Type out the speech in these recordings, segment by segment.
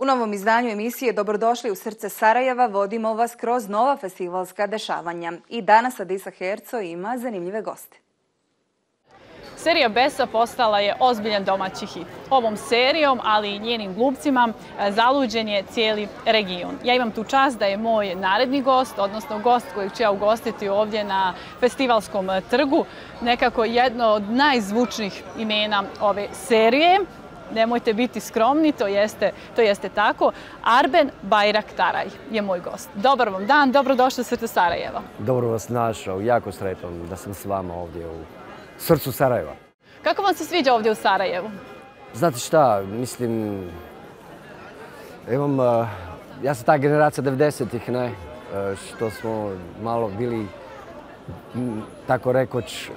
U novom izdanju emisije Dobrodošli u srce Sarajeva vodimo vas kroz nova festivalska dešavanja. I danas Adisa Herco ima zanimljive goste. Serija Besa postala je ozbiljan domaći hit. Ovom serijom, ali i njenim glumcima, zaluđen je cijeli region. Ja imam tu čast da je moj naredni gost, odnosno gost kojeg ću ja ugostiti ovdje na festivalskom trgu, nekako jedno od najzvučnijih imena ove serije. Nemojte biti skromni, to jeste tako. Arben Bajraktaraj je moj gost. Dobar vam dan, dobrodošli u srce Sarajeva. Dobro vas našao, jako sretan da sam s vama ovdje u srcu Sarajeva. Kako vam se sviđa ovdje u Sarajevu? Znate šta, mislim, ja sam ta generacija 90-ih, ne, što smo malo bili, tako rekoć,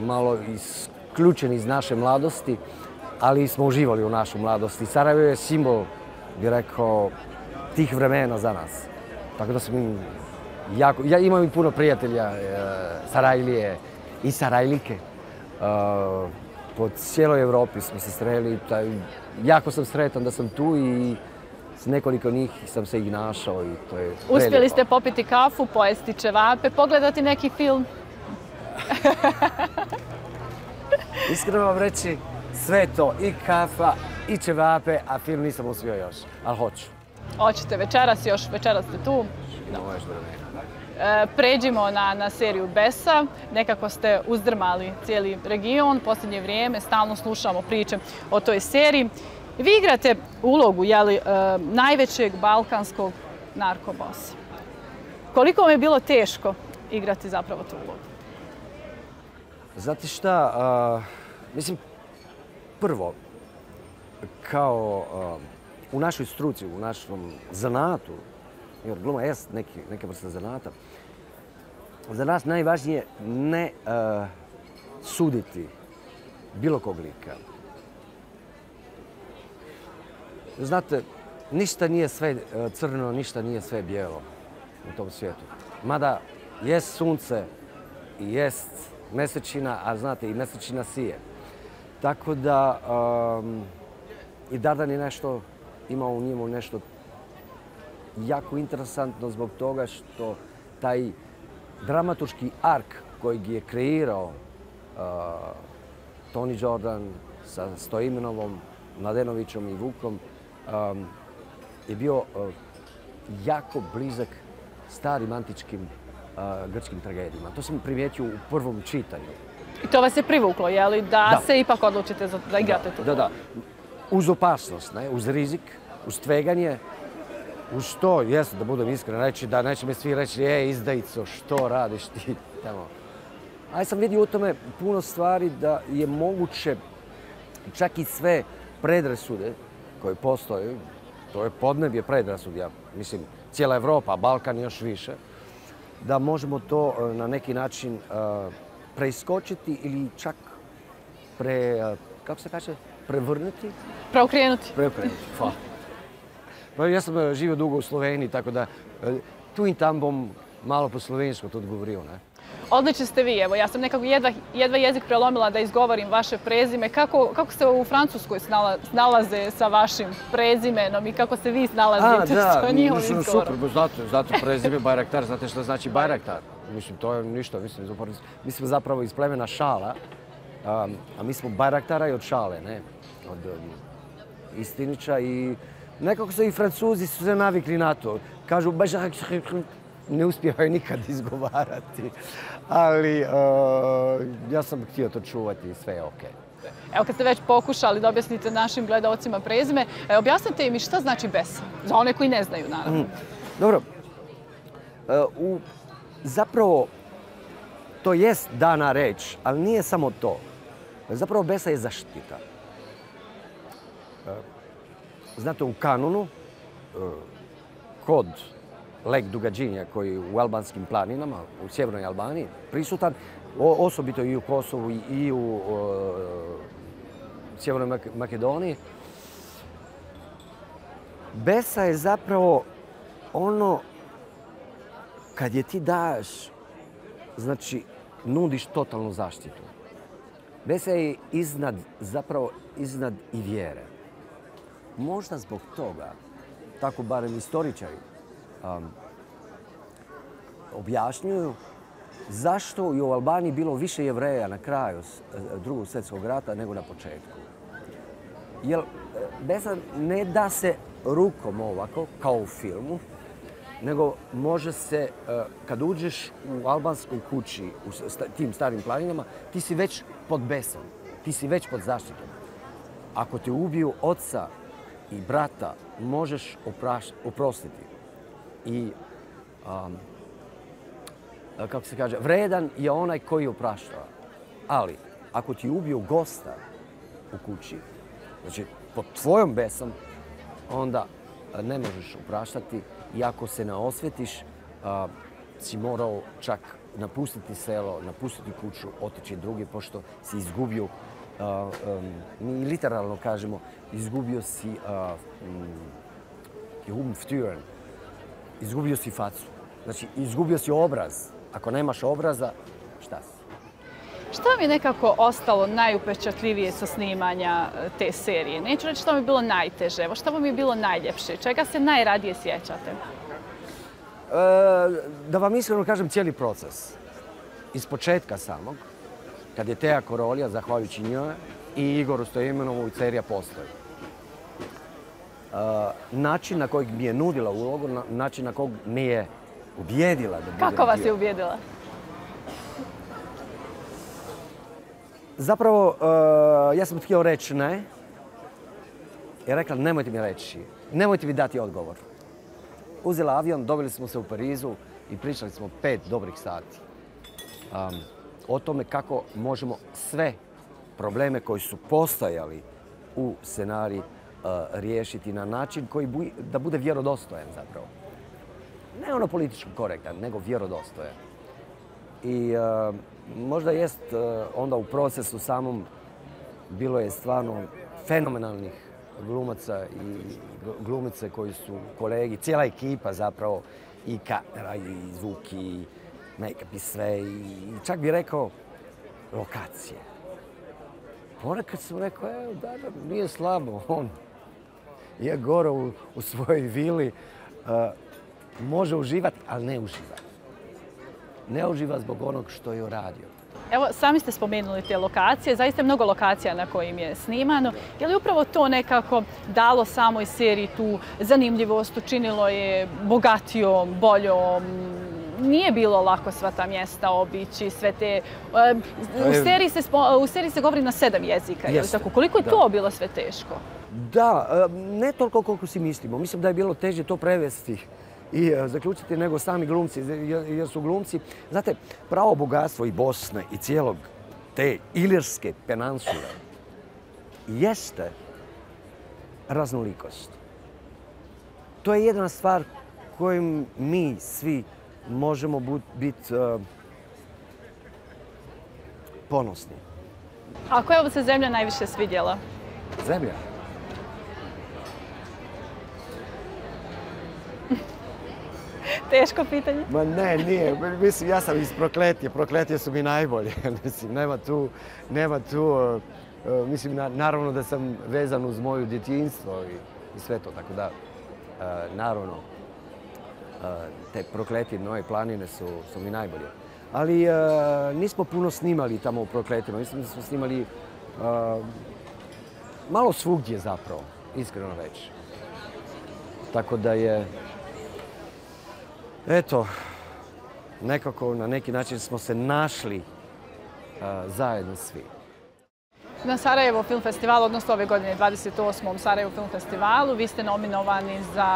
malo isključeni iz naše mladosti, ali smo uživali u našu mladosti. Sarajevo je simbol, bih rekao, tih vremena za nas. Tako da sam jako, ja imam i puno prijatelja Sarajlije i Sarajlike. Po cijeloj Evropi smo se sreli. Jako sam sretan da sam tu i s nekoliko njih sam se i našao. Uspjeli ste popiti kafu, pojesti ćevape, pogledati neki film? Iskreno vam reći, sve to, i kafa, i ćevape, a film nisam uspio još, ali hoću. Hoćete večeras još, večeras ste tu. Pređimo na seriju Besa, nekako ste uzdrmali cijeli region, posljednje vrijeme stalno slušamo priče o toj seriji. Vi igrate ulogu najvećeg balkanskog narkobosa. Koliko vam je bilo teško igrati zapravo tu ulogu? Znate šta, mislim, prvo, kao u našoj struci, u našom zanatu, jer gluma je neka vrsta zanata, za nas najvažnije je ne suditi bilo kog lika. Znate, ništa nije sve crno, ništa nije sve bijelo u tom svijetu. Mada jest sunce i jest mesečina, a znate, i mesečina sije. Tako da i Dardan je nešto, ima u njemu nešto jako interesantno zbog toga što taj dramaturški ark kojeg je kreirao Tony Jordan sa Stoiminovom, Mladenovićom i Vukom je bio jako blizak starim antičkim grčkim tragedijima. To sam primijetio u prvom čitanju. I to vas je privuklo, je li, da se ipak odlučite da igrate tu? Da, da. Uz opasnost, uz rizik, uz tveganje, uz to, jesu, da budem iskren, reći da neće me svi reći, izdajico, što radiš ti tamo. Ali sam vidio u tome puno stvari da je moguće čak i sve predrasude koje postoje, to je podneblje predrasudja, mislim, cijela Evropa, Balkan još više, da možemo to na neki način preiskočiti ili čak prevrnuti? Preokrenuti. Preokrenuti, hvala. Ja sam živio dugo u Sloveniji, tako da tu i tam bom malo po slovensku to odgovorio. Odlični ste vi, evo, ja sam nekako jedva jezik prelomila da izgovorim vaše prezime. Kako se u Francuskoj snalaze sa vašim prezimenom i kako se vi snalazite sa njihovim izgovorom? Super, zato prezime Bajraktar, znate što znači Bajraktar? Mislim, to je ništa, mi smo zapravo iz plemena Šala, a mi smo Bajraktaraj od Šale, ne, od Istinića i nekako se i Francuzi su se navikli na to. Kažu, ne uspijevaju nikad izgovarati, ali ja sam htio to čuvati i sve je okej. Evo, kad ste već pokušali da objasnite našim gledalcima prezime, objasnite im i šta znači Besa, za one koji ne znaju, naravno. Dobro. Zapravo, to jest dana reč, ali nije samo to. Zapravo, Besa je zaštita. Znate, u kanonu, kod lek Dugadžinja, koji je u albanskim planinama, u sjevernoj Albaniji, prisutan, osobito i u Kosovu i u sjevernoj Makedoniji, Besa je zapravo ono kad je ti daš, znači, nudiš totalnu zaštitu. Besa je iznad, zapravo iznad i vjere. Možda zbog toga tako barem istoričari, objašnjuju zašto je u Albaniji bilo više Jevreja na kraju Drugog svjetskog rata nego na početku. Jer Besa ne da se rukom ovako, kao u filmu, nego može se, kad uđeš u albanskoj kući, u tim starim planinama, ti si već pod besom, ti si već pod zaštitom. Ako te ubiju oca i brata, možeš oprostiti. I, kako se kaže, vredan je onaj koji oprašta. Ali, ako ti ubiju gosta u kući, znači pod tvojom besom, onda ne možeš opraštati i ako se ne osvetiš, si morao čak napustiti selo, napustiti kuću, otići drugi, pošto si izgubio, mi literalno kažemo, izgubio si Kjuben Fturen, izgubio si facu, znači izgubio si obraz. Ako nemaš obraza, šta si? Šta mi je nekako ostalo najupečatljivije sa snimanja te serije? Neću reći što mi je bilo najteže, evo što mi je bilo najljepše, čega se najradije sjećate? Da vam iskreno kažem cijeli proces. Iz početka samog, kad je Teja Korolija, zahvaljujući njoj, i Igor Ustojimenovoj serija postoji. Način na kojeg mi je nudila ulogu, način na kojeg mi je ubijedila da budem dio. Kako vas je ubijedila? Zapravo, ja sam htio reći ne. I rekla, nemojte mi reći, nemojte mi dati odgovor. Uzela avion, dobili smo se u Parizu i pričali smo 5 dobrih sati. O tome kako možemo sve probleme koji su postojali u scenariju riješiti na način koji da bude vjerodostojan zapravo. Ne ono politički korektan, nego vjerodostojan. I možda jest onda u procesu samom bilo je stvarno fenomenalnih glumaca i glumice koji su kolegi, cijela ekipa zapravo, i kamera, i zvuk, i make-up, i sve, i čak bih rekao lokacije. Ponekad sam rekao, evo, Dadan nije slabo, on je gore u svojoj vili, može uživati, ali ne uživa. Ne uživa zbog onog što je uradio. Evo, sami ste spomenuli te lokacije, zaista je mnogo lokacija na kojim je snimano. Je li upravo to nekako dalo samoj seriji tu zanimljivost, učinilo je bogatijom, boljom? Nije bilo lako sva ta mjesta obići, sve te... U seriji se govori na 7 jezika, je li tako? Koliko je to bilo sve teško? Da, ne toliko koliko si mislimo. Mislim da je bilo teže to prevesti i zaključiti nego sami glumci, jer su glumci, znate, pravo bogatstvo i Bosne i cijelog te Ilirske penansule jeste raznolikost. To je jedna stvar kojom mi svi možemo biti ponosni. A koja vam se zemlja najviše svidjela? Zemlja? Teško pitanje? Ma ne, nije. Mislim, ja sam iz Prokletije. Prokletije su mi najbolje. Mislim, nema tu... Mislim, naravno da sam vezan uz moju djetinjstvo i sve to. Tako da, naravno, te Prokletije, moje planine su mi najbolje. Ali nismo puno snimali tamo u Prokletijima. Mislim da smo snimali malo svugdje zapravo, iskreno reći. Tako da je... Eto, nekako na neki način smo se našli zajedno svi. Na Sarajevo Film Festivalu, odnosno ove godine 28. Sarajevo Film Festivalu, vi ste nominovani za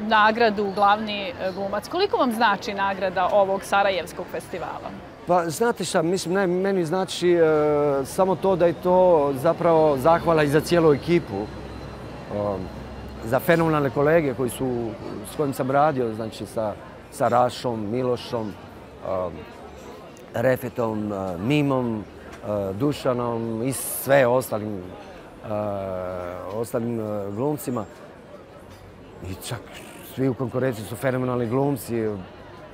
nagradu Glavni glumac. Koliko vam znači nagrada ovog Sarajevskog festivala? Pa, znate šta, mislim, ne, meni znači samo to da je to zapravo zahvala i za cijelu ekipu. Za fenomenalne kolege s kojim sam radio, znači sa Rašom, Milošom, Refetom, Mimom, Dušanom i sve ostalim glumcima. I čak svi u konkurenciji su fenomenalni glumci.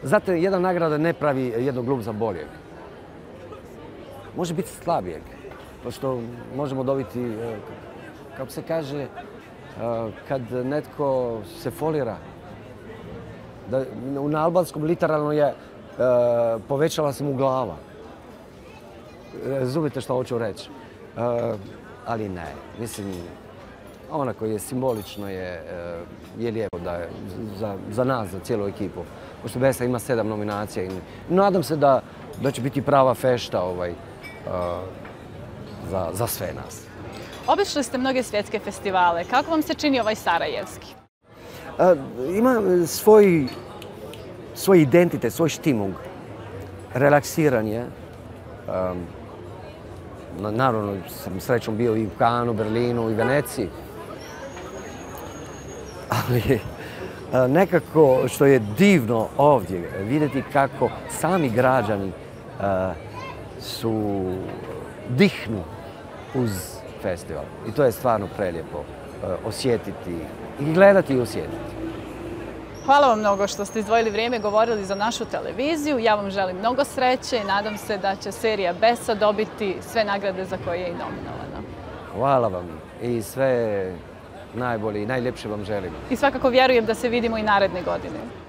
Zato jedna nagrada ne pravi jednog glumca boljeg. Može biti slabijeg, pošto možemo dobiti, kako se kaže, kad netko se folira. Na albanskom literalno je povećala se mu glava. Razumite što hoću reći. Ali ne, mislim, onako je simbolično, je lijepo za nas, za cijelu ekipu. Pošto Besa ima 7 nominacija i nadam se da će biti prava fešta za sve nas. Obišli ste mnoge svjetske festivale. Kako vam se čini ovaj sarajevski? Ima svoj identitet, svoj štimung. Relaksiran je. Naravno, sam srećom bio i u Kanu, Berlinu i Veneciji. Ali nekako što je divno ovdje vidjeti kako sami građani su dihnu uz festival. I to je stvarno prelijepo osjetiti i gledati i osjetiti. Hvala vam mnogo što ste izdvojili vrijeme i govorili za našu televiziju. Ja vam želim mnogo sreće i nadam se da će serija Besa dobiti sve nagrade za koje je i nominovana. Hvala vam i sve najbolje i najljepše vam želim. I svakako vjerujem da se vidimo i naredne godine.